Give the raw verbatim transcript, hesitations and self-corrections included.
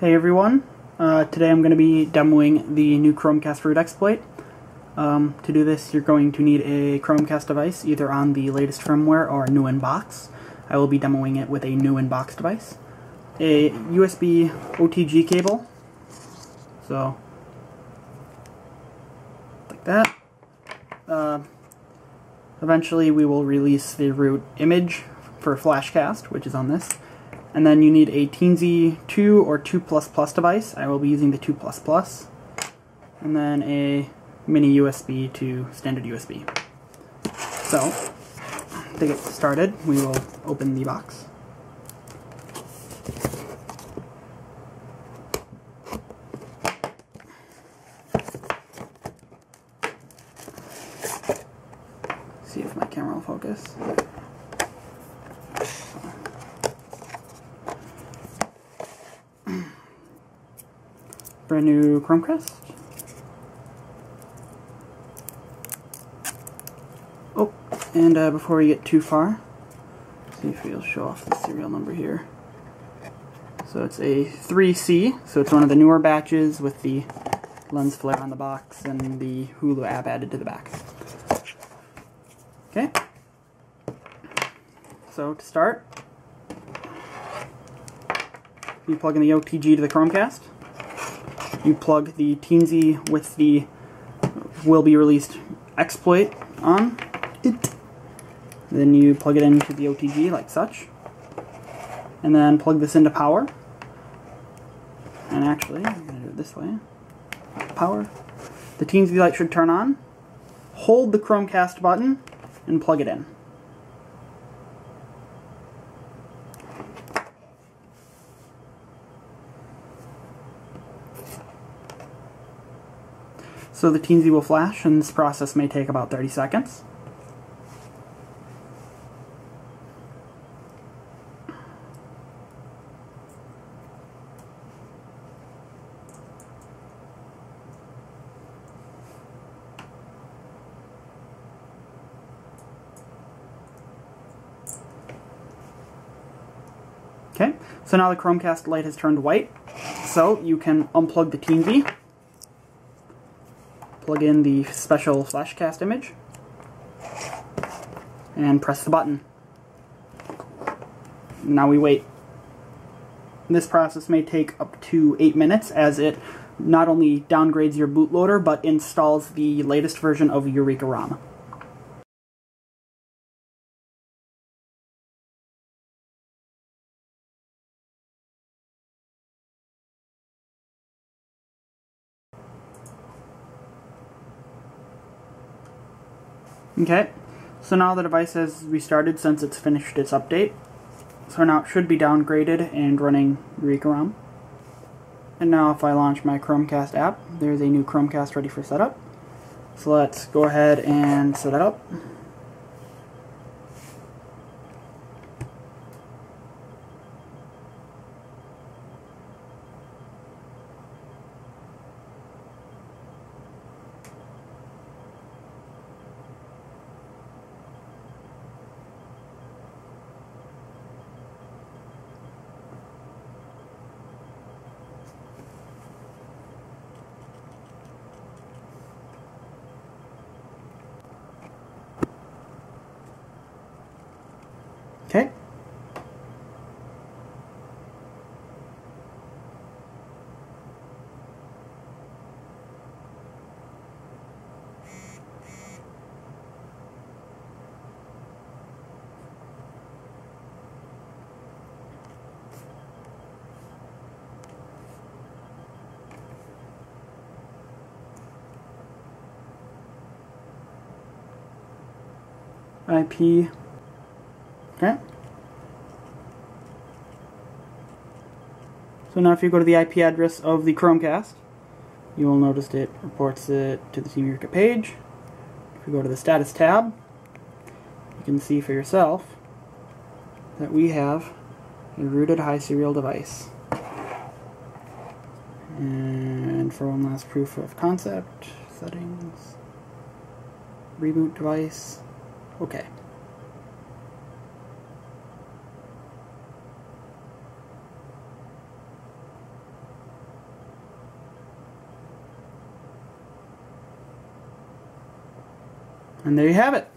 Hey everyone, uh, today I'm going to be demoing the new Chromecast root exploit. Um, to do this you're going to need a Chromecast device, either on the latest firmware or a new in-box. I will be demoing it with a new in-box device. A U S B O T G cable, so like that. Uh, eventually we will release the root image for Flashcast, which is on this. And then you need a Teensy two or two plus plus device. I will be using the two plus plus. And then a mini U S B to standard U S B. So, to get started, we will open the box. See if my camera will focus. Brand new Chromecast. Oh, and uh, before we get too far, see if we'll show off the serial number here. So it's a three C, so it's one of the newer batches with the lens flare on the box and the Hulu app added to the back. Okay. So to start, you plug in the O T G to the Chromecast. You plug the Teensy with the will-be-released exploit on it. Then you plug it into the O T G like such. And then plug this into power. And actually, I'm going to do it this way. Power. The Teensy light should turn on. Hold the Chromecast button and plug it in. So the Teensy will flash, and this process may take about thirty seconds. Okay, so now the Chromecast light has turned white, so you can unplug the Teensy. Plug in the special Flashcast image and press the button. Now we wait. This process may take up to eight minutes as it not only downgrades your bootloader but installs the latest version of Eureka ROM. Okay, so now the device has restarted since it's finished its update. So now it should be downgraded and running Eureka ROM. And now if I launch my Chromecast app, there's a new Chromecast ready for setup. So let's go ahead and set it up. Okay. I P. Okay. So now if you go to the I P address of the Chromecast, you will notice it reports it to the Team-Eureka page. If you go to the status tab, you can see for yourself that we have a rooted high serial device. And for one last proof of concept, settings, reboot device, okay. And there you have it.